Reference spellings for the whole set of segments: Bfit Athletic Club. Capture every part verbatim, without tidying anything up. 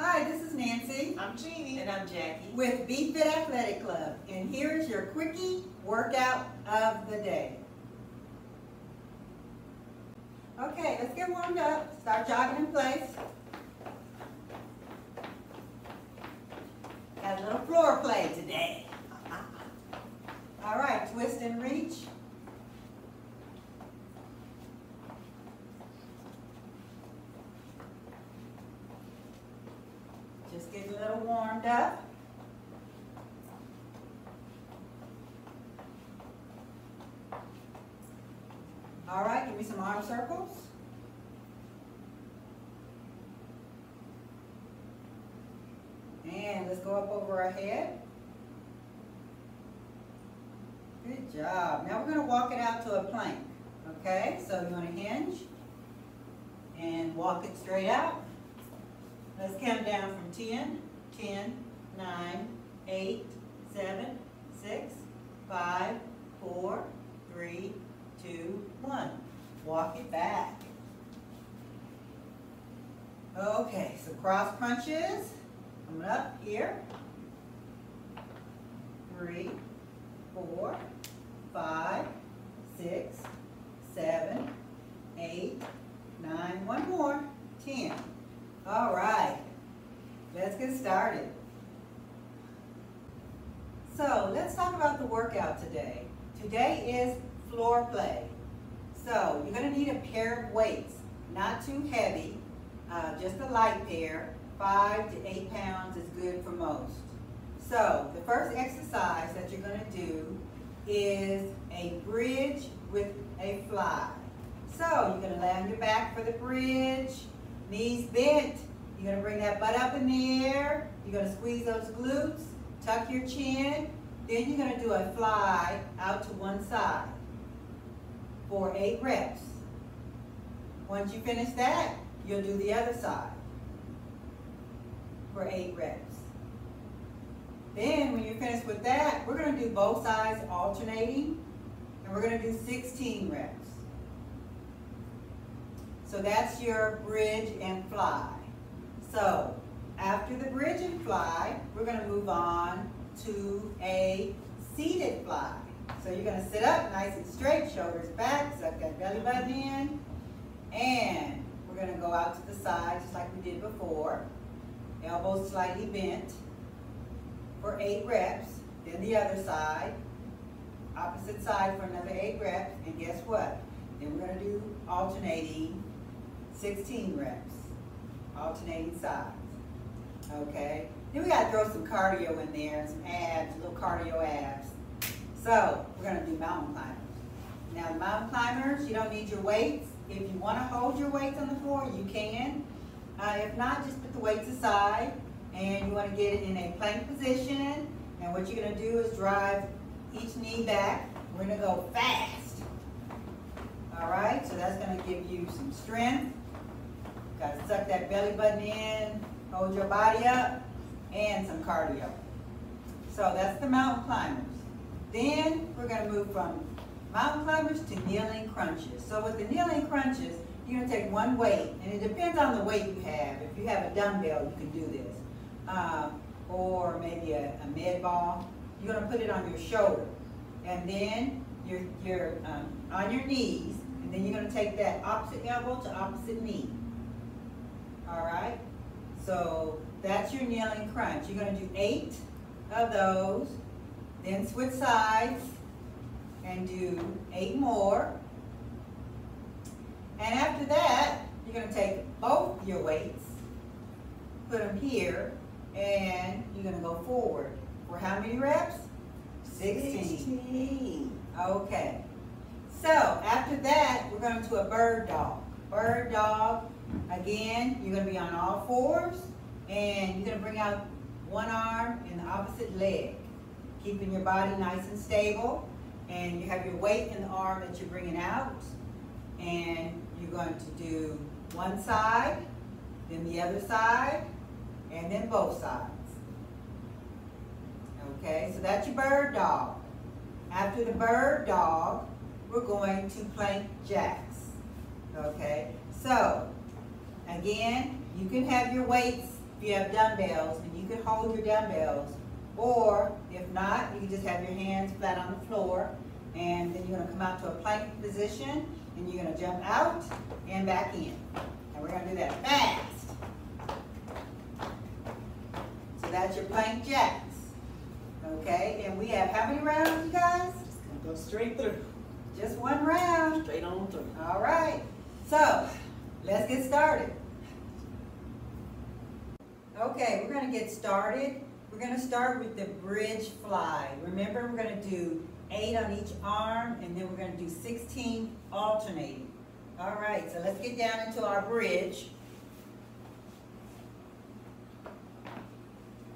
Hi, this is Nancy. I'm Jeannie. And I'm Jackie. With Bfit Athletic Club. And here's your quickie workout of the day. Okay, let's get warmed up. Start jogging in place. Got a little floor play today. All right, twist and reach. Just get a little warmed up. All right, give me some arm circles. And let's go up over our head. Good job. Now we're going to walk it out to a plank. Okay, so you want to hinge and walk it straight out. Let's count down from ten, ten, nine, eight, seven, six, five, four, three, two, one. Walk it back. Okay, so cross crunches. Coming up here. Three, four, five, six, seven, eight, nine. One more. Ten. All right, let's get started. So let's talk about the workout today. Today is floor play. So you're gonna need a pair of weights, not too heavy, uh, just a light pair. Five to eight pounds is good for most. So the first exercise that you're gonna do is a bridge with a fly. So you're gonna lay on your back for the bridge. Knees bent, you're gonna bring that butt up in the air, you're gonna squeeze those glutes, tuck your chin, then you're gonna do a fly out to one side for eight reps. Once you finish that, you'll do the other side for eight reps. Then when you're finished with that, we're gonna do both sides alternating, and we're gonna do sixteen reps. So that's your bridge and fly. So after the bridge and fly, we're gonna move on to a seated fly. So you're gonna sit up nice and straight, shoulders back, suck that belly button in, and we're gonna go out to the side just like we did before. Elbows slightly bent for eight reps, then the other side, opposite side for another eight reps, and guess what? Then we're gonna do alternating sixteen reps, alternating sides, okay? Then we gotta throw some cardio in there, some abs, little cardio abs. So we're gonna do mountain climbers. Now mountain climbers, you don't need your weights. If you wanna hold your weights on the floor, you can. Uh, if not, just put the weights aside, and you wanna get it in a plank position, and what you're gonna do is drive each knee back. We're gonna go fast. All right, so that's gonna give you some strength. You gotta suck that belly button in, hold your body up, and some cardio. So that's the mountain climbers. Then we're gonna move from mountain climbers to kneeling crunches. So with the kneeling crunches, you're gonna take one weight, and it depends on the weight you have. If you have a dumbbell, you can do this. Um, or maybe a, a med ball. You're gonna put it on your shoulder, and then you're, you're um, on your knees, and then you're gonna take that opposite elbow to opposite knee. All right, so that's your kneeling crunch. You're gonna do eight of those, then switch sides and do eight more. And after that, you're gonna take both your weights, put them here, and you're gonna go forward. For how many reps? sixteen. sixteen. Okay. So after that, we're going to do a bird dog. Bird dog, again, you're going to be on all fours, and you're going to bring out one arm and the opposite leg, keeping your body nice and stable, and you have your weight in the arm that you're bringing out, and you're going to do one side, then the other side, and then both sides. Okay, so that's your bird dog. After the bird dog, we're going to plank jacks, okay? So, again, you can have your weights If you have dumbbells, then you can hold your dumbbells. Or if not, you can just have your hands flat on the floor, and then you're gonna come out to a plank position, and you're gonna jump out and back in. And we're gonna do that fast. So that's your plank jacks. Okay, and we have how many rounds, you guys? Just gonna go straight through. Just one round. Straight on through. All right, so let's get started. Okay, we're gonna get started. We're gonna start with the bridge fly. Remember, we're gonna do eight on each arm, and then we're gonna do sixteen alternating. All right, so let's get down into our bridge.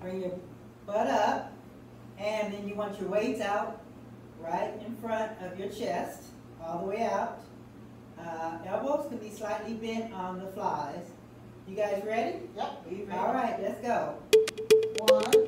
Bring your butt up, and then you want your weights out right in front of your chest, all the way out. Uh, elbows can be slightly bent on the flies. You guys ready? Yep, we ready. All right, let's go. One, two.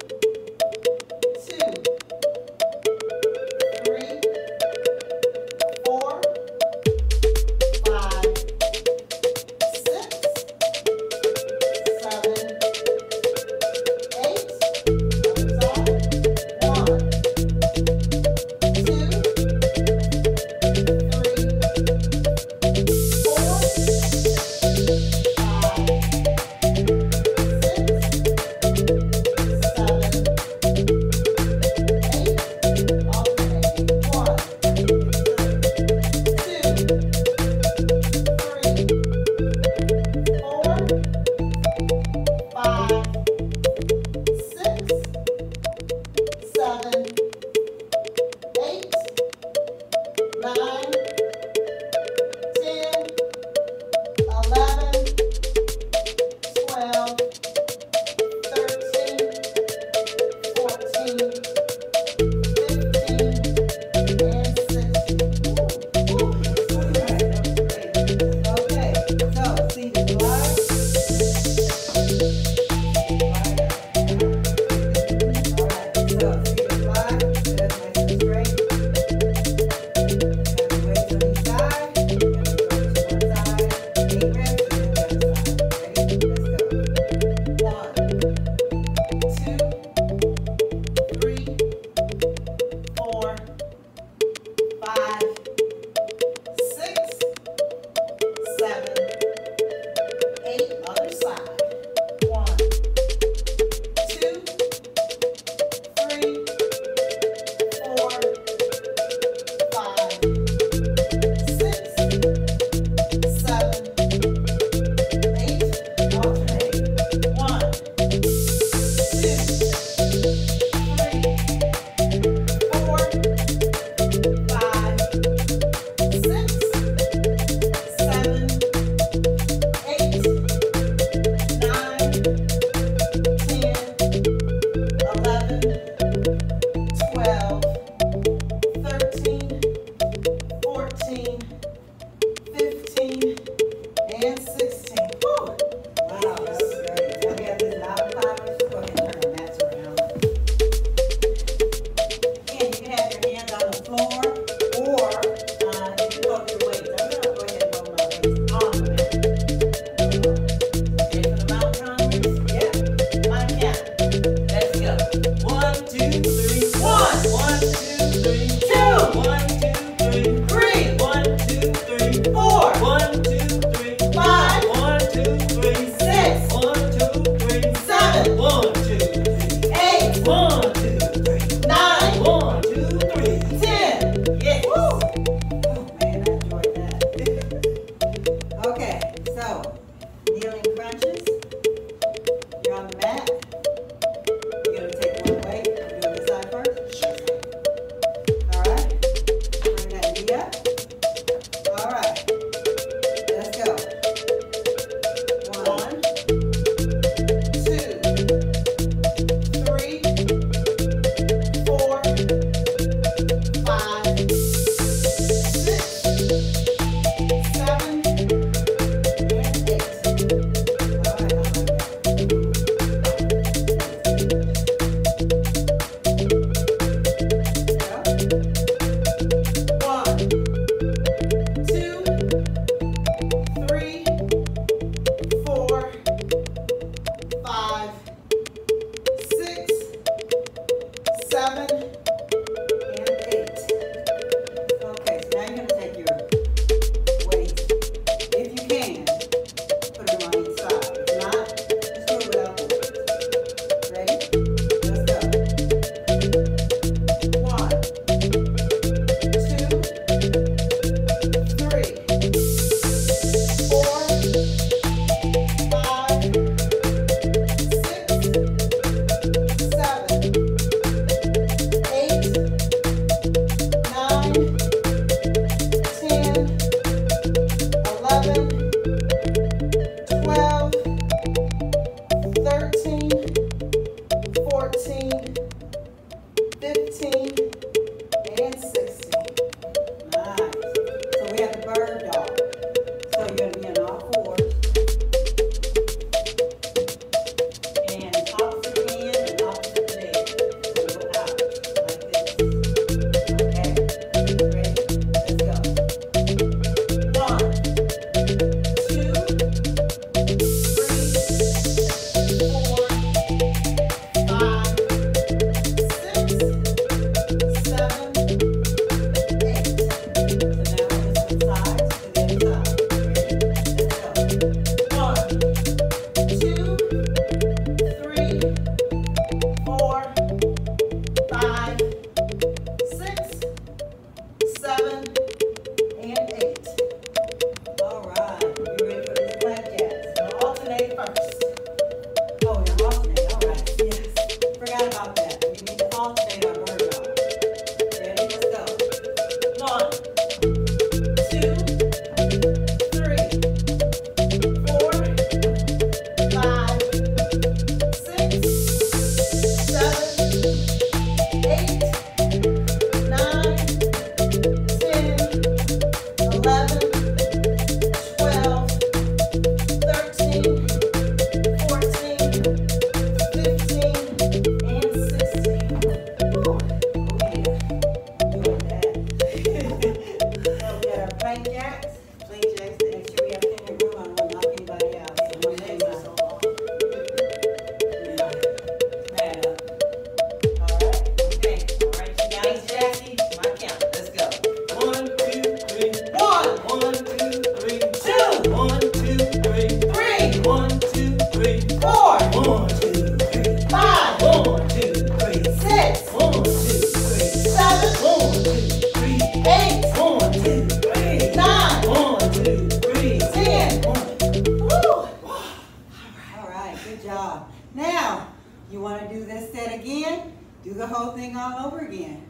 Do the whole thing all over again.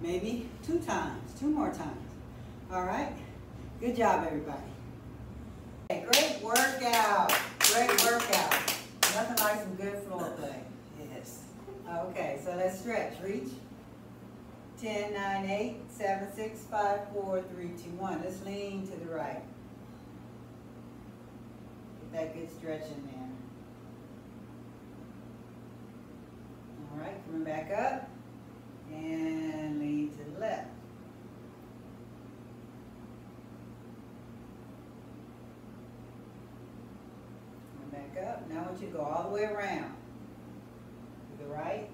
Maybe two times, two more times. All right? Good job, everybody. Okay, great workout. Great workout. Nothing like some good floor play. Yes. Okay, so let's stretch. Reach. ten, nine, eight, seven, six, five, four, three, two, one. Let's lean to the right. Get that good stretch in there. All right, coming back up. And lean to the left. Coming back up. Now I want you to go all the way around. To the right.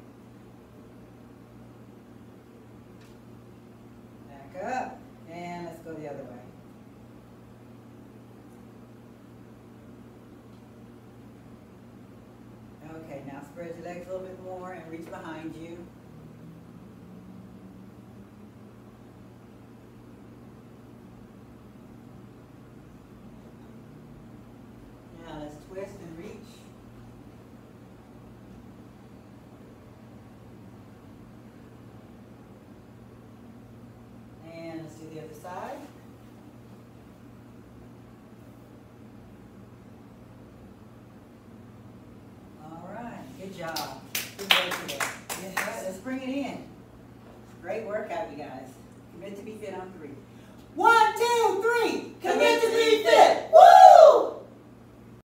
Up and let's go the other way. Okay, now spread your legs a little bit more and reach behind you. Now let's twist and reach. The other side. All right, good job. Good work today. Yes. All right, let's bring it in. Great workout, you guys. Commit to be fit on three. One, two, three. Commit, Commit to be fit. fit.